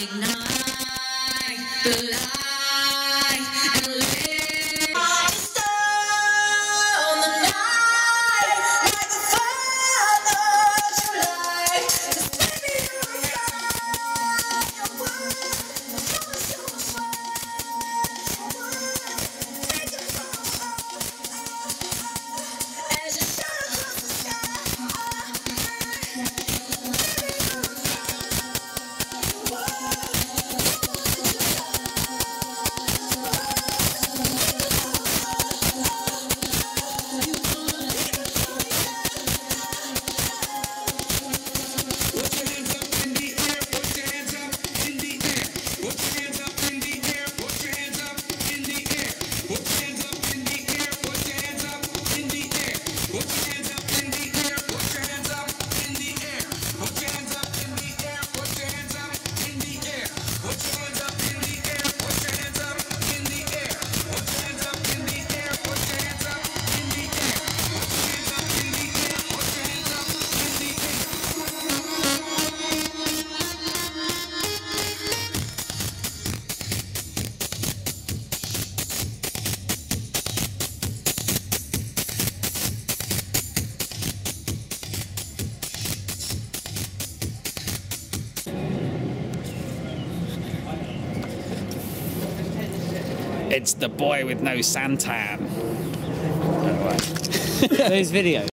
Ignite the light and live like a star on the night, like the Father of July. Just baby, you're right, your word, take the phone as you shine across the sky. It's the boy with no suntan. Those videos.